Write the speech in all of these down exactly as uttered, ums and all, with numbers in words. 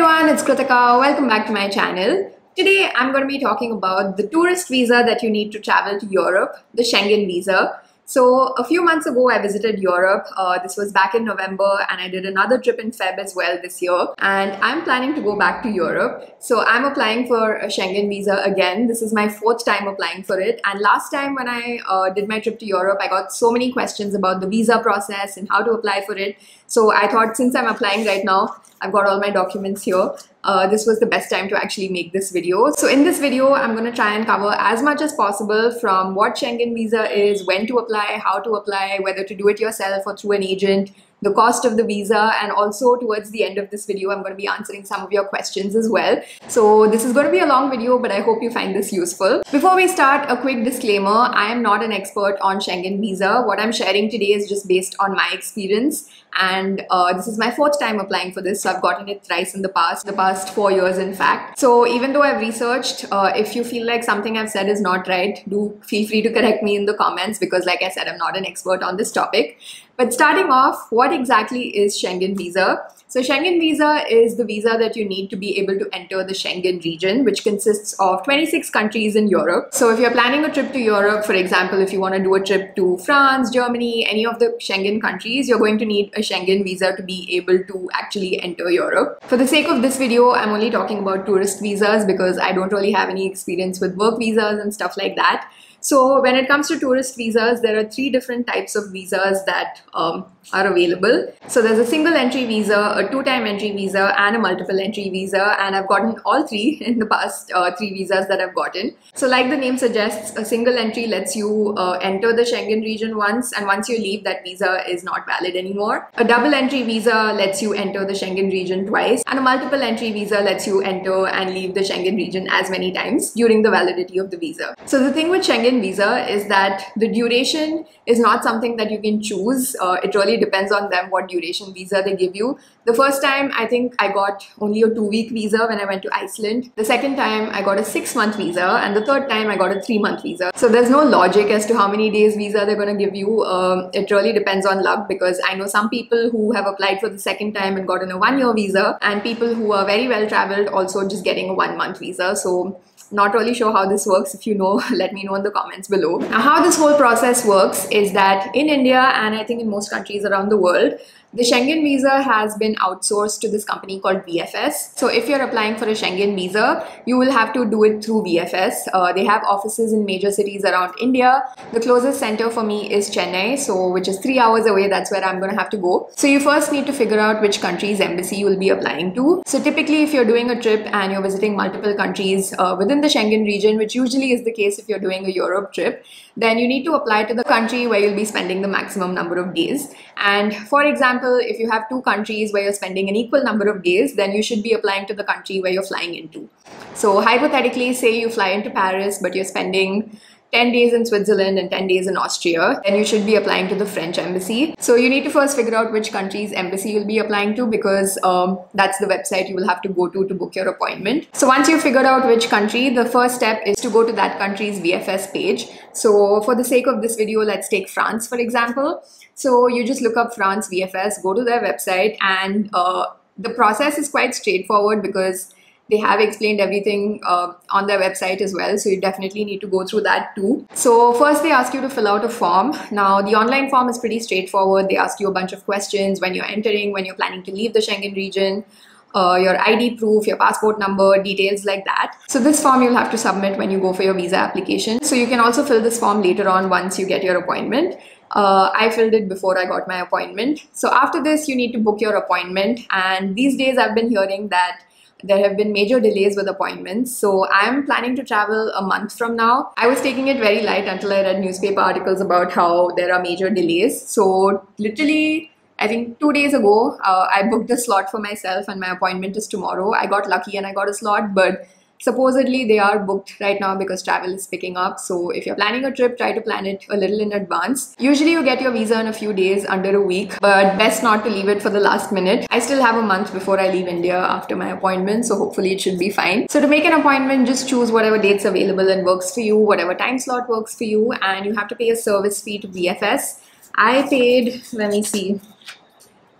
everyone, it's Kritika. Welcome back to my channel. Today I'm going to be talking about the tourist visa that you need to travel to Europe, the Schengen visa. So a few months ago I visited Europe. Uh, this was back in November, and I did another trip in Feb as well this year, and I'm planning to go back to Europe. So I'm applying for a Schengen visa again. This is my fourth time applying for it, and last time when I uh, did my trip to Europe I got so many questions about the visa process and how to apply for it. So I thought, since I'm applying right now, I've got all my documents here. Uh, this was the best time to actually make this video. So in this video, I'm going to try and cover as much as possible from what Schengen visa is, when to apply, how to apply, whether to do it yourself or through an agent, the cost of the visa, and also towards the end of this video, I'm going to be answering some of your questions as well. So this is going to be a long video, but I hope you find this useful. Before we start, a quick disclaimer. I am not an expert on Schengen visa. What I'm sharing today is just based on my experience. And uh, this is my fourth time applying for this, so I've gotten it thrice in the past, the past four years in fact. So even though I've researched, uh, if you feel like something I've said is not right, do feel free to correct me in the comments, because like I said, I'm not an expert on this topic. But starting off, what exactly is Schengen visa? So Schengen visa is the visa that you need to be able to enter the Schengen region, which consists of twenty-six countries in Europe. So if you're planning a trip to Europe, for example, if you want to do a trip to France, Germany, any of the Schengen countries, you're going to need a Schengen visa to be able to actually enter Europe. For the sake of this video, I'm only talking about tourist visas because I don't really have any experience with work visas and stuff like that. So when it comes to tourist visas, there are three different types of visas that um, are available. So there's a single entry visa, a two-time entry visa, and a multiple entry visa, and I've gotten all three in the past uh, three visas that I've gotten. So like the name suggests, a single entry lets you uh, enter the Schengen region once, and once you leave, that visa is not valid anymore. A double entry visa lets you enter the Schengen region twice, and a multiple entry visa lets you enter and leave the Schengen region as many times during the validity of the visa. So the thing with Schengen visa is that the duration is not something that you can choose. Uh, it really depends on them what duration visa they give you. The first time I think I got only a two-week visa when I went to Iceland. The second time I got a six-month visa, and the third time I got a three-month visa. So there's no logic as to how many days visa they're going to give you. Um, it really depends on luck, because I know some people who have applied for the second time and gotten a one-year visa, and people who are very well traveled also just getting a one-month visa. So not really sure how this works. If you know, let me know in the comments below. Now, how this whole process works is that in India, and I think in most countries around the world, the Schengen visa has been outsourced to this company called V F S. So if you're applying for a Schengen visa, you will have to do it through V F S. Uh, they have offices in major cities around India. The closest center for me is Chennai, so which is three hours away. That's where I'm going to have to go. So you first need to figure out which country's embassy you will be applying to. So typically, if you're doing a trip and you're visiting multiple countries uh, within the Schengen region, which usually is the case if you're doing a Europe trip, then you need to apply to the country where you'll be spending the maximum number of days. And for example, if you have two countries where you're spending an equal number of days, then you should be applying to the country where you're flying into. So hypothetically, say you fly into Paris, but you're spending ten days in Switzerland and ten days in Austria, then you should be applying to the French embassy. So you need to first figure out which country's embassy you'll be applying to, because um, that's the website you will have to go to to book your appointment. So once you've figured out which country, the first step is to go to that country's V F S page. So for the sake of this video, let's take France, for example. So you just look up France V F S, go to their website, and uh, the process is quite straightforward because they have explained everything uh, on their website as well, so you definitely need to go through that too. So first they ask you to fill out a form. Now the online form is pretty straightforward. They ask you a bunch of questions: when you're entering, when you're planning to leave the Schengen region, Uh, your I D proof, your passport number, details like that. So this form you'll have to submit when you go for your visa application. So you can also fill this form later on once you get your appointment. Uh, I filled it before I got my appointment. So after this, you need to book your appointment. And these days I've been hearing that there have been major delays with appointments. So I'm planning to travel a month from now. I was taking it very light until I read newspaper articles about how there are major delays. So literally, I think two days ago, uh, I booked a slot for myself and my appointment is tomorrow. I got lucky and I got a slot, but supposedly they are booked right now because travel is picking up. So if you're planning a trip, try to plan it a little in advance. Usually you get your visa in a few days, under a week, but best not to leave it for the last minute. I still have a month before I leave India after my appointment, so hopefully it should be fine. So to make an appointment, just choose whatever date's available and works for you, whatever time slot works for you, and you have to pay a service fee to V F S. I paid, let me see,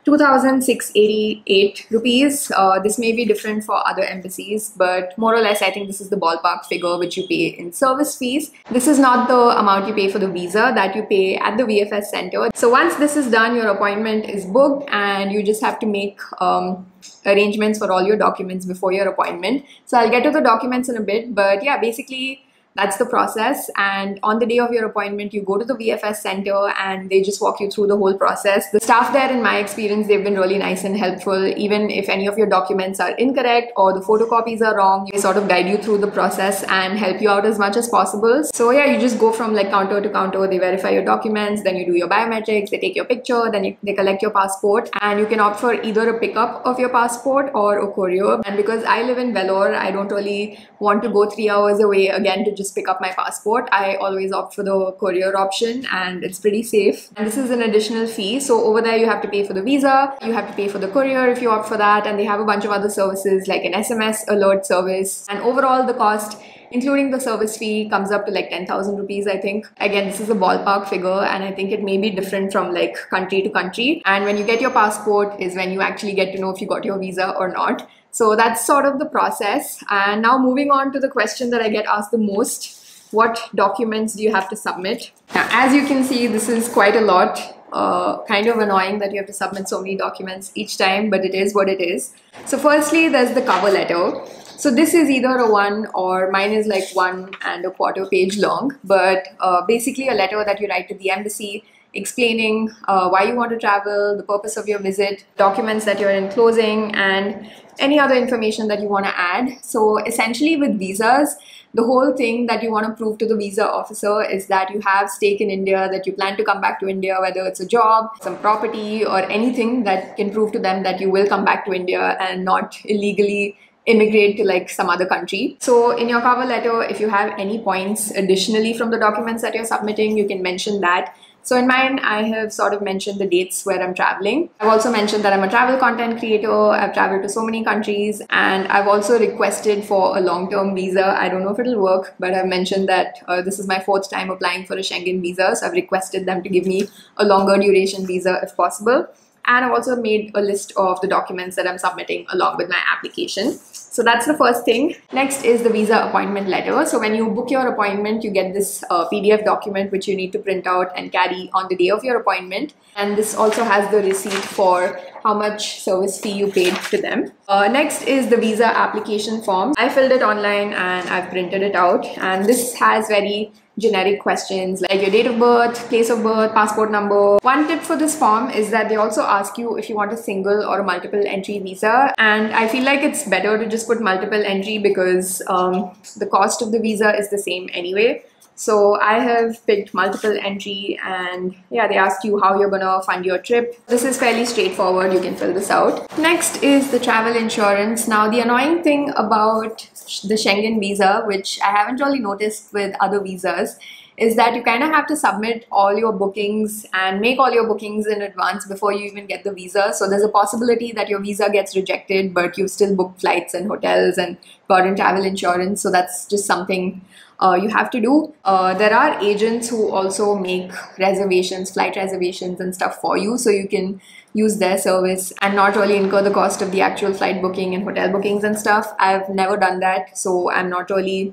two thousand six hundred eighty-eight rupees. Uh, this may be different for other embassies, but more or less I think this is the ballpark figure which you pay in service fees. This is not the amount you pay for the visa, that you pay at the V F S center. So once this is done, your appointment is booked and you just have to make um, arrangements for all your documents before your appointment. So I'll get to the documents in a bit, but yeah, basically that's the process. And on the day of your appointment, you go to the V F S center and they just walk you through the whole process. The staff there, in my experience, they've been really nice and helpful. Even if any of your documents are incorrect or the photocopies are wrong, they sort of guide you through the process and help you out as much as possible. So yeah, you just go from like counter to counter. They verify your documents, then you do your biometrics, they take your picture, then you, they collect your passport, and you can opt for either a pickup of your passport or a courier. And because I live in Vellore, I don't really want to go three hours away again to just pick up my passport. I always opt for the courier option and it's pretty safe. And this is an additional fee. So over there you have to pay for the visa, you have to pay for the courier if you opt for that, and they have a bunch of other services like an S M S alert service. And overall the cost, including the service fee, comes up to like ten thousand rupees, I think. Again, this is a ballpark figure and I think it may be different from like country to country. And when you get your passport is when you actually get to know if you got your visa or not. So that's sort of the process. And now moving on to the question that I get asked the most, what documents do you have to submit? Now, as you can see, this is quite a lot. Uh, kind of annoying that you have to submit so many documents each time, but it is what it is. So firstly, there's the cover letter. So this is either a one or mine is like one and a quarter page long, but uh, basically a letter that you write to the embassy explaining uh, why you want to travel, the purpose of your visit, documents that you're enclosing, and any other information that you want to add. So essentially with visas, the whole thing that you want to prove to the visa officer is that you have stake in India, that you plan to come back to India, whether it's a job, some property, or anything that can prove to them that you will come back to India and not illegally immigrate to like some other country. So in your cover letter, if you have any points additionally from the documents that you're submitting, you can mention that. So in mine, I have sort of mentioned the dates where I'm traveling. I've also mentioned that I'm a travel content creator. I've traveled to so many countries, and I've also requested for a long-term visa. I don't know if it'll work, but I've mentioned that uh, this is my fourth time applying for a Schengen visa. So I've requested them to give me a longer duration visa if possible. And I've also made a list of the documents that I'm submitting along with my application. So that's the first thing. Next is the visa appointment letter. So when you book your appointment, you get this uh, P D F document which you need to print out and carry on the day of your appointment. And this also has the receipt for how much service fee you paid to them. Uh, next is the visa application form. I filled it online and I've printed it out. And this has very generic questions like your date of birth, place of birth, passport number. One tip for this form is that they also ask you if you want a single or a multiple entry visa, and I feel like it's better to just put multiple entry because um, the cost of the visa is the same anyway. So I have picked multiple entry, and yeah, they ask you how you're gonna fund your trip. This is fairly straightforward, you can fill this out. Next is the travel insurance. Now the annoying thing about the Schengen visa, which I haven't really noticed with other visas, is that you kind of have to submit all your bookings and make all your bookings in advance before you even get the visa. So there's a possibility that your visa gets rejected, but you've still booked flights and hotels and gotten travel insurance. So that's just something uh, you have to do. Uh, there are agents who also make reservations, flight reservations and stuff for you. So you can use their service and not really incur the cost of the actual flight booking and hotel bookings and stuff. I've never done that, so I'm not really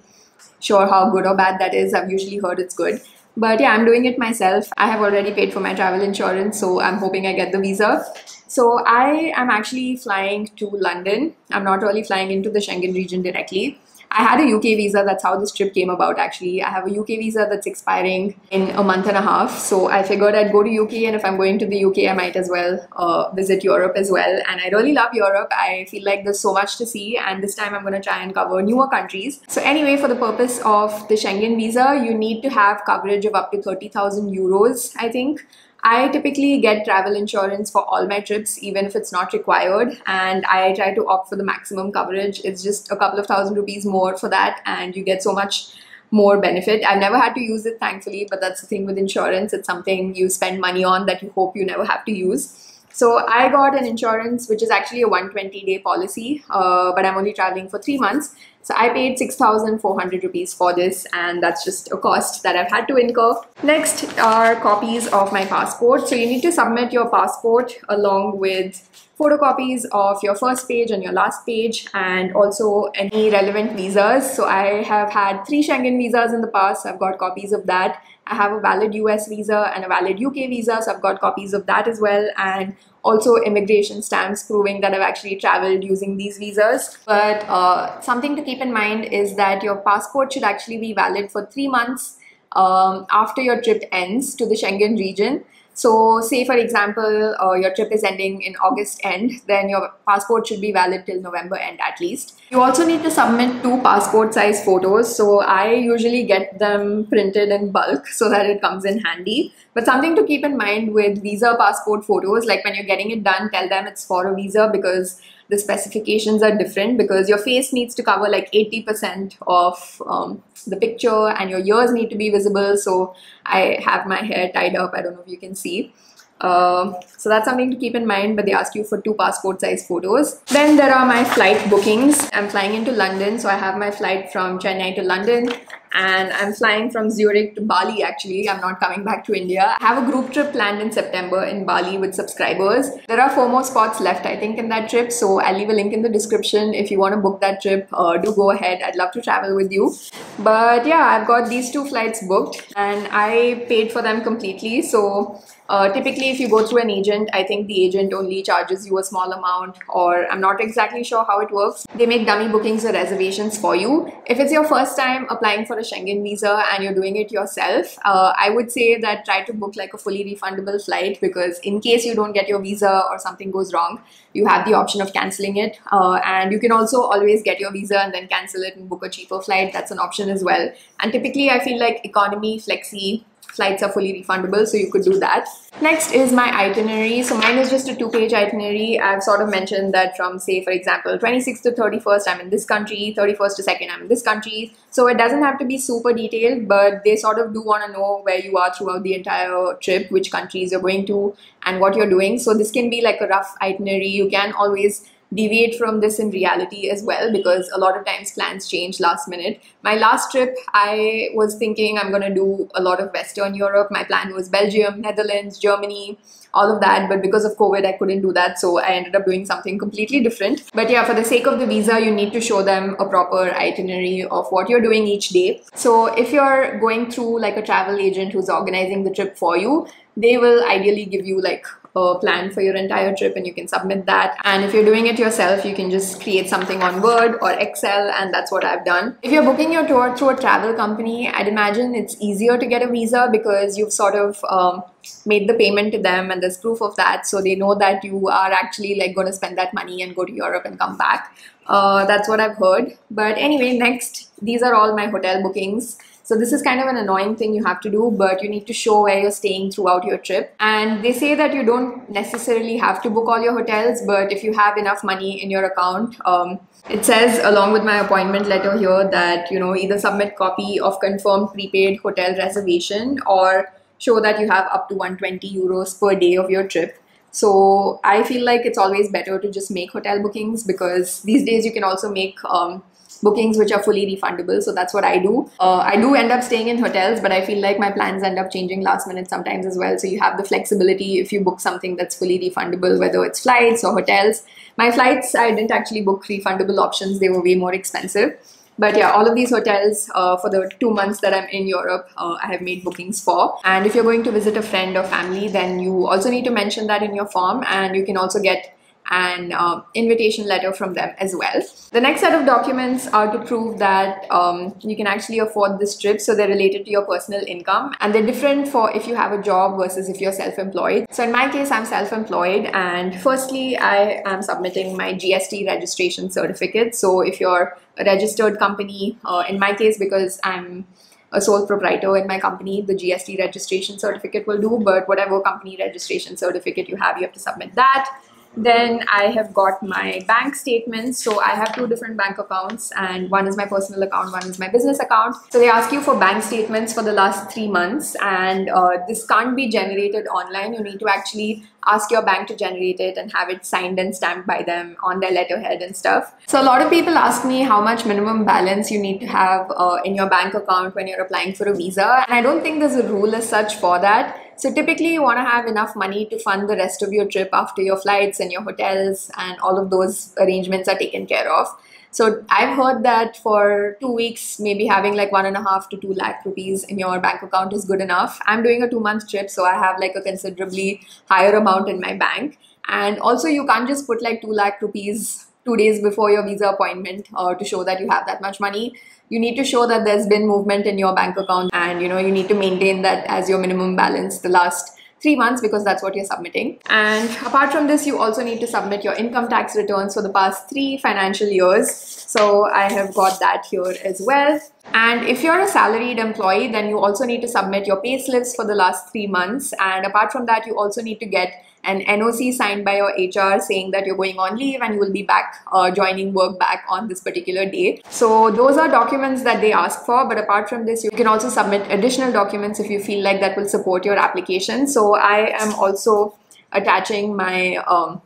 sure how good or bad that is. I've usually heard it's good, but yeah, I'm doing it myself. I have already paid for my travel insurance, so I'm hoping I get the visa. So I am actually flying to London. I'm not really flying into the Schengen region directly. I had a U K visa, that's how this trip came about actually. I have a U K visa that's expiring in a month and a half, so I figured I'd go to U K, and if I'm going to the U K, I might as well uh, visit Europe as well. And I really love Europe. I feel like there's so much to see, and this time I'm going to try and cover newer countries. So anyway, for the purpose of the Schengen visa, you need to have coverage of up to thirty thousand euros, I think. I typically get travel insurance for all my trips, even if it's not required, and I try to opt for the maximum coverage. It's just a couple of thousand rupees more for that, and you get so much more benefit. I've never had to use it, thankfully, but that's the thing with insurance. It's something you spend money on that you hope you never have to use. So I got an insurance, which is actually a one hundred twenty day policy, uh, but I'm only traveling for three months. So I paid six thousand four hundred rupees for this, and that's just a cost that I've had to incur. Next are copies of my passport. So you need to submit your passport along with photocopies of your first page and your last page, and also any relevant visas. So I have had three Schengen visas in the past, so I've got copies of that. I have a valid U S visa and a valid U K visa, so I've got copies of that as well, and also immigration stamps proving that I've actually traveled using these visas. But uh, something to keep in mind is that your passport should actually be valid for three months um, after your trip ends to the Schengen region. So say, for example, uh, your trip is ending in August end, then your passport should be valid till November end at least. You also need to submit two passport size photos. So I usually get them printed in bulk so that it comes in handy. But something to keep in mind with visa passport photos, like when you're getting it done, tell them it's for a visa, because the specifications are different, because your face needs to cover like eighty percent of um, the picture, and your ears need to be visible. So I have my hair tied up. I don't know if you can see. Uh, so that's something to keep in mind, but they ask you for two passport size photos. Then there are my flight bookings. I'm flying into London, so I have my flight from Chennai to London, and I'm flying from Zurich to Bali actually. I'm not coming back to India. I have a group trip planned in September in Bali with subscribers. There are four more spots left, I think, in that trip, so I'll leave a link in the description. If you want to book that trip, uh, do go ahead. I'd love to travel with you. But yeah, I've got these two flights booked, and I paid for them completely. So uh, typically if you go through an agent, I think the agent only charges you a small amount, or I'm not exactly sure how it works. They make dummy bookings or reservations for you. If it's your first time applying for a Schengen visa and you're doing it yourself, uh, I would say that try to book like a fully refundable flight, because in case you don't get your visa or something goes wrong, you have the option of cancelling it, uh, and you can also always get your visa and then cancel it and book a cheaper flight. That's an option as well. And typically I feel like economy, flexi flights are fully refundable, so you could do that. Next is my itinerary. So mine is just a two-page itinerary. I've sort of mentioned that from, say, for example, twenty-sixth to thirty-first I'm in this country, thirty-first to second I'm in this country. So it doesn't have to be super detailed, but they sort of do want to know where you are throughout the entire trip, which countries you're going to and what you're doing. So this can be like a rough itinerary. You can always deviate from this in reality as well, because a lot of times plans change last minute. My last trip, I was thinking I'm gonna do a lot of Western Europe. My plan was Belgium, Netherlands, Germany, all of that, but because of COVID I couldn't do that, so I ended up doing something completely different. But yeah, for the sake of the visa, you need to show them a proper itinerary of what you're doing each day. So if you're going through like a travel agent who's organizing the trip for you, they will ideally give you like a plan for your entire trip, and you can submit that. And if you're doing it yourself, you can just create something on Word or Excel, and that's what I've done. If you're booking your tour through a travel company, I'd imagine it's easier to get a visa, because you've sort of um, made the payment to them and there's proof of that, so they know that you are actually like going to spend that money and go to Europe and come back. Uh, that's what I've heard. But anyway, next, these are all my hotel bookings. So this is kind of an annoying thing you have to do, but you need to show where you're staying throughout your trip. And they say that you don't necessarily have to book all your hotels, but if you have enough money in your account, um, it says along with my appointment letter here that, you know, either submit copy of confirmed prepaid hotel reservation or show that you have up to one hundred twenty euros per day of your trip. So I feel like it's always better to just make hotel bookings, because these days you can also make um, bookings which are fully refundable. So that's what I do. Uh, I do end up staying in hotels, but I feel like my plans end up changing last minute sometimes as well. So you have the flexibility if you book something that's fully refundable, whether it's flights or hotels. My flights, I didn't actually book refundable options. They were way more expensive. But yeah, all of these hotels uh, for the two months that I'm in Europe, uh, I have made bookings for. And if you're going to visit a friend or family, then you also need to mention that in your form, and you can also get an uh, invitation letter from them as well. The next set of documents are to prove that um, you can actually afford this trip. So they're related to your personal income, and they're different for if you have a job versus if you're self-employed. So in my case, I'm self-employed, and firstly, I am submitting my G S T registration certificate. So if you're a registered company, uh, in my case, because I'm a sole proprietor in my company, the G S T registration certificate will do, but whatever company registration certificate you have, you have to submit that. Then I have got my bank statements. So I have two different bank accounts, and one is my personal account, one is my business account. So they ask you for bank statements for the last three months and uh, this can't be generated online. You need to actually ask your bank to generate it and have it signed and stamped by them on their letterhead and stuff. So a lot of people ask me how much minimum balance you need to have uh, in your bank account when you're applying for a visa. And I don't think there's a rule as such for that. So typically you want to have enough money to fund the rest of your trip after your flights and your hotels, and all of those arrangements are taken care of. So I've heard that for two weeks, maybe having like one and a half to two lakh rupees in your bank account is good enough. I'm doing a two month trip, so I have like a considerably higher amount in my bank. And also you can't just put like two lakh rupees two days before your visa appointment uh, to show that you have that much money. You need to show that there's been movement in your bank account, and you know, you need to maintain that as your minimum balance the last three months because that's what you're submitting. And apart from this, you also need to submit your income tax returns for the past three financial years. So I have got that here as well. And if you're a salaried employee, then you also need to submit your pay slips for the last three months. And apart from that, you also need to get an N O C signed by your H R saying that you're going on leave and you will be back uh, joining work back on this particular day. So those are documents that they ask for, but apart from this, you can also submit additional documents if you feel like that will support your application. So I am also attaching my um,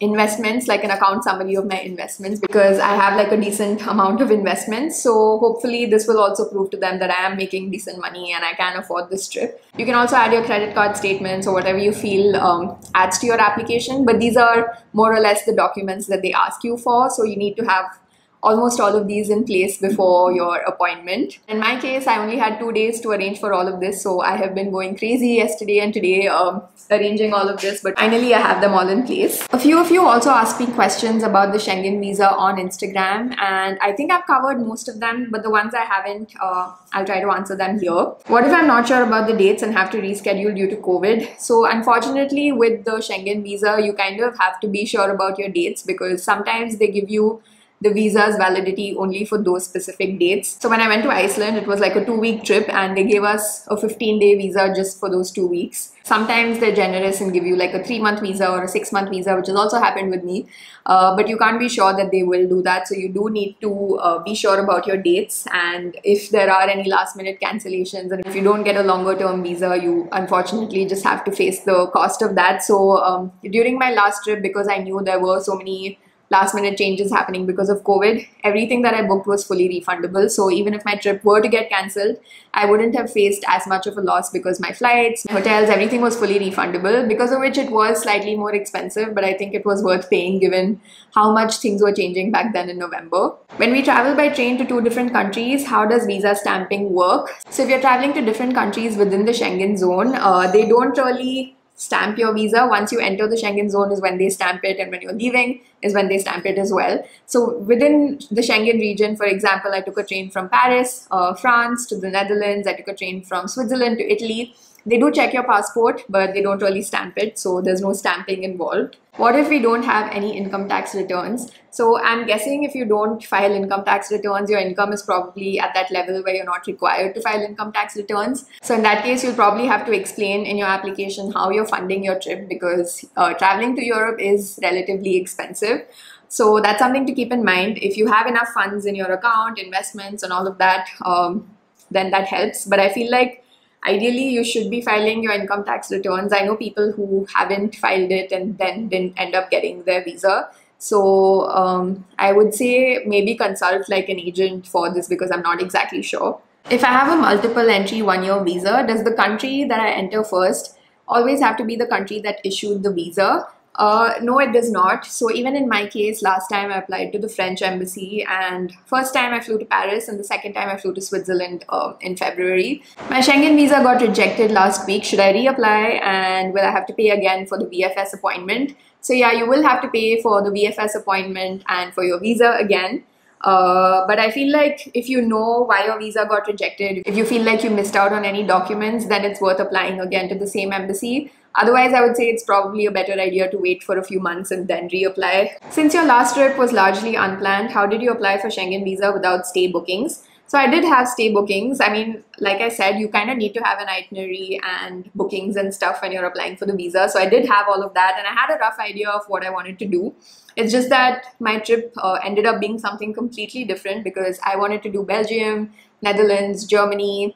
investments, like an account summary of my investments, because I have like a decent amount of investments. So hopefully this will also prove to them that I am making decent money and I can afford this trip. You can also add your credit card statements or whatever you feel um, adds to your application, but these are more or less the documents that they ask you for. So you need to have almost all of these in place before your appointment. In my case, I only had two days to arrange for all of this. So I have been going crazy yesterday and today um, arranging all of this, but finally I have them all in place. A few of you also asked me questions about the Schengen visa on Instagram, and I think I've covered most of them, but the ones I haven't, uh, I'll try to answer them here. What if I'm not sure about the dates and have to reschedule due to COVID? So unfortunately with the Schengen visa, you kind of have to be sure about your dates because sometimes they give you the visa's validity only for those specific dates. So when I went to Iceland, it was like a two week trip and they gave us a fifteen day visa just for those two weeks. Sometimes they're generous and give you like a three month visa or a six month visa, which has also happened with me, uh, but you can't be sure that they will do that. So you do need to uh, be sure about your dates, and if there are any last minute cancellations and if you don't get a longer term visa, you unfortunately just have to face the cost of that. So um, during my last trip, because I knew there were so many last minute changes happening because of COVID, everything that I booked was fully refundable. So even if my trip were to get cancelled, I wouldn't have faced as much of a loss because my flights, hotels, everything was fully refundable, because of which it was slightly more expensive, but I think it was worth paying given how much things were changing back then in November. When we travel by train to two different countries, how does visa stamping work? So if you're traveling to different countries within the Schengen zone, uh, they don't really stamp your visa. Once you enter the Schengen zone is when they stamp it, and when you're leaving is when they stamp it as well. So within the Schengen region, for example, I took a train from Paris, uh, France to the Netherlands. I took a train from Switzerland to Italy. They do check your passport, but they don't really stamp it. So there's no stamping involved. What if we don't have any income tax returns? So I'm guessing if you don't file income tax returns, your income is probably at that level where you're not required to file income tax returns. So in that case, you'll probably have to explain in your application how you're funding your trip, because uh, traveling to Europe is relatively expensive. So that's something to keep in mind. If you have enough funds in your account, investments and all of that, um, then that helps. But I feel like ideally, you should be filing your income tax returns. I know people who haven't filed it and then didn't end up getting their visa. So um, I would say maybe consult like an agent for this, because I'm not exactly sure. If I have a multiple entry one year visa, does the country that I enter first always have to be the country that issued the visa? Uh, no, it does not. So even in my case, last time I applied to the French embassy, and first time I flew to Paris and the second time I flew to Switzerland uh, in February. My Schengen visa got rejected last week. Should I reapply, and will I have to pay again for the V F S appointment? So yeah, you will have to pay for the V F S appointment and for your visa again. Uh, but I feel like if you know why your visa got rejected, if you feel like you missed out on any documents, then it's worth applying again to the same embassy. Otherwise, I would say it's probably a better idea to wait for a few months and then reapply. Since your last trip was largely unplanned, how did you apply for Schengen visa without stay bookings? So I did have stay bookings. I mean, like I said, you kind of need to have an itinerary and bookings and stuff when you're applying for the visa. So I did have all of that, and I had a rough idea of what I wanted to do. It's just that my trip uh, ended up being something completely different, because I wanted to do Belgium, Netherlands, Germany,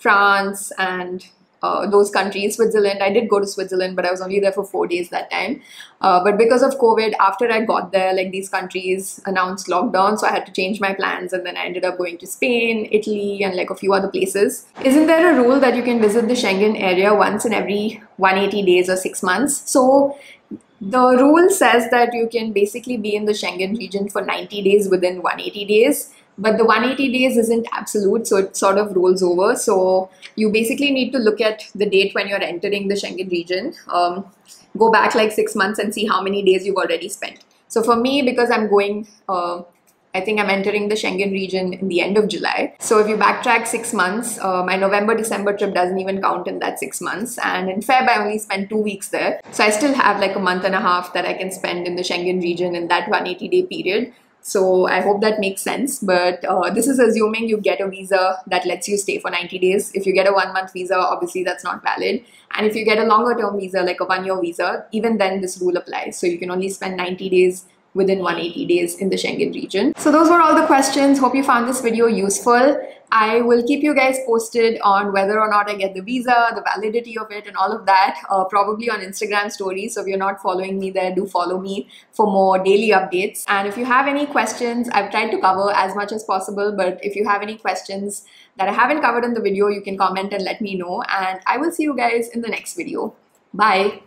France, and uh, those countries, Switzerland. I did go to Switzerland, but I was only there for four days that time. Uh, but because of COVID, after I got there, like, these countries announced lockdown, so I had to change my plans, and then I ended up going to Spain, Italy, and like a few other places. Isn't there a rule that you can visit the Schengen area once in every one hundred eighty days or six months? So the rule says that you can basically be in the Schengen region for ninety days within one hundred eighty days. But the one hundred eighty days isn't absolute, so it sort of rolls over. So you basically need to look at the date when you're entering the Schengen region. Um, go back like six months and see how many days you've already spent. So for me, because I'm going, uh, I think I'm entering the Schengen region in the end of July. So if you backtrack six months, uh, my November-December trip doesn't even count in that six months. And in Feb, I only spent two weeks there. So I still have like a month and a half that I can spend in the Schengen region in that one hundred eighty day period. So I hope that makes sense, but uh, this is assuming you get a visa that lets you stay for ninety days. If you get a one month visa, obviously that's not valid. And if you get a longer term visa, like a one year visa, even then this rule applies. So you can only spend ninety days within one hundred eighty days in the Schengen region. So those were all the questions. Hope you found this video useful. I will keep you guys posted on whether or not I get the visa, the validity of it, and all of that, uh, probably on Instagram stories. So if you're not following me there, do follow me for more daily updates. And if you have any questions, I've tried to cover as much as possible, but if you have any questions that I haven't covered in the video, you can comment and let me know. And I will see you guys in the next video. Bye.